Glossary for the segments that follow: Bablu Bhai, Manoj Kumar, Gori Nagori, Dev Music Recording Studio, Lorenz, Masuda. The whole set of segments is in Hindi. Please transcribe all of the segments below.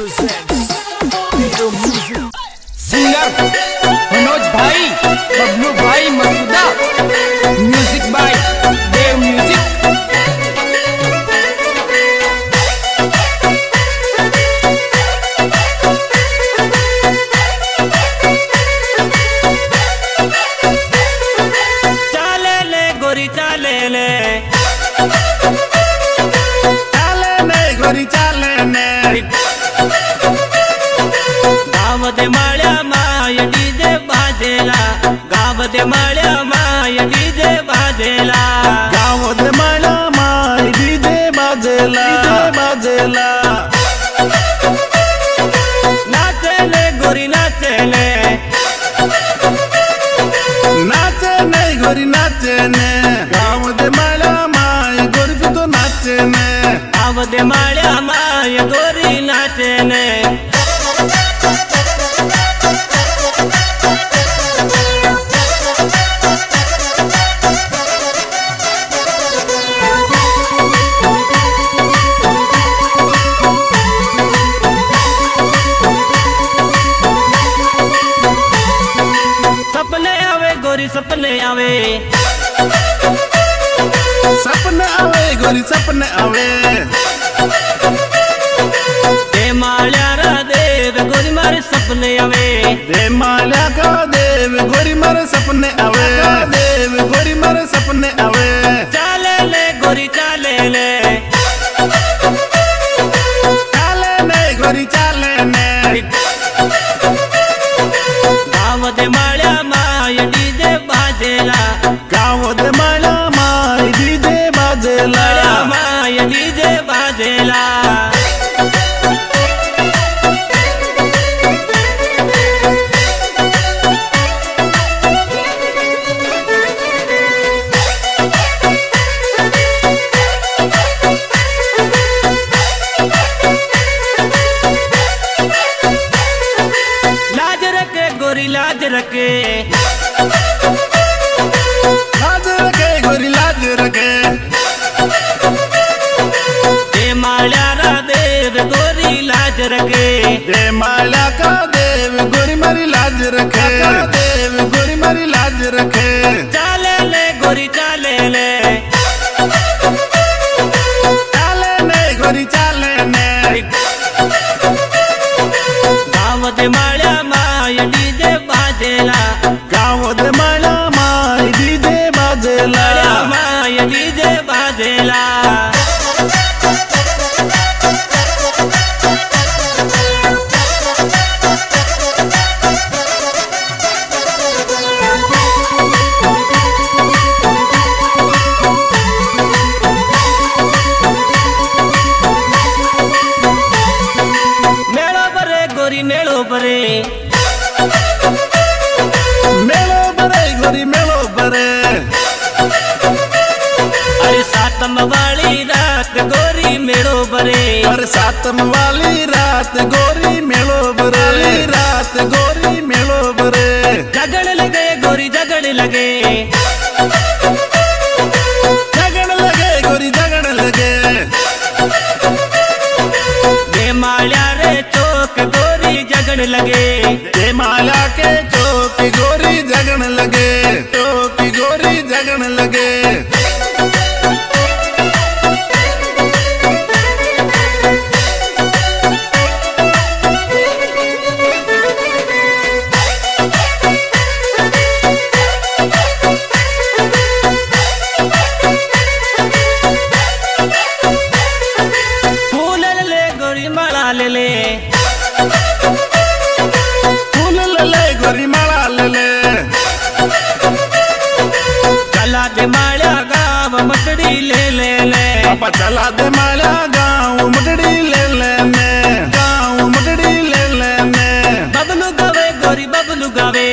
presents Dev Music Singer Manoj Bhai, Bablu Bhai, Masuda Music by Dev Music Chale le gori chale le Chale le gori chale le गावदे माळ्या माय डीजे बाजेला गावदे माळ्या माय डीजे बाजेला गावदे माळ्या माय डीजे बाजेला बाजेला नाचले गोरी नाचले नाचले गोरी नाचने गावदे माळ्या माय गोरी तो नाचने गावदे माळ्या माय गोरी नाचने सपने आवे सपने आवे गोरी सपने आवे दे माल्या रा देव गोरी मारे सपने आवे दे माल्या का देव गोरी मारे सपने आवे देव गोरी मारे सपने आवे चाले ले गोरी चाले ले चाले ले गोरी चाले ने गावदे माल्या माय गावद माळ्या माय डीजे बाजेला माय डीजे बाजेला लाज रखे गोरी लाज रखे दे माला का देव गोरी मारी लाज रखे देव गोरी मारी लाज रखे चाले ले गोरी चाले ले चाले ले गोरी चाले ने गावद माळ्या माय डीजे बाजेला गावद माळ्या माय डीजे बाजेला माय डीजे बाजेला मेलो बरे अरे सातम वाली रात गोरी मेलो बरे अरे सातम वाली रात गोरी मेलो बरे रात गोरी मेलो बरे झगड़ लगे गोरी झगड़ लगे दे माल्या रे चौक गोरी झगड़ लगे दे माल्या के चौक गोरी झगड़ लगे चला दे माला गाँव मटड़ी ले लेने गाँव मटड़ी ले लेने बबलू गावे गोरी बबलू गावे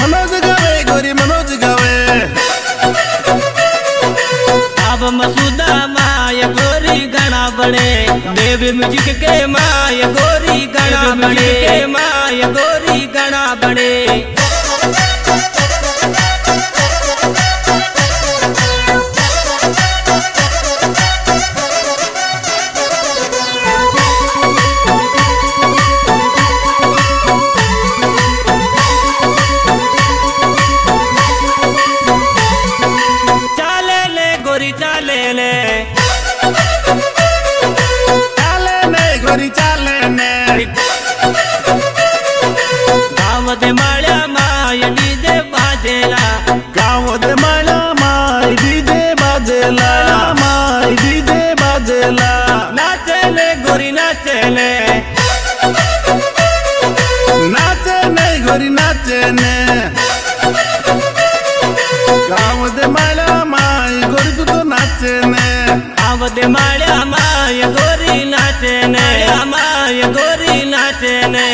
मनोज गावे गोरी मनोज गावे अब मसूदा माय गोरी गाना बड़े देव म्यूजिक के माय गोरी गाना बड़े माय गोरी गाना बड़े नाचले गोरी नाचले, नाचले गोरी नाचले, गाव दे माळ्या माय गोरी तू नाचने, गाव दे माळ्या माय गोरी नाचने, माय गोरी नाचने।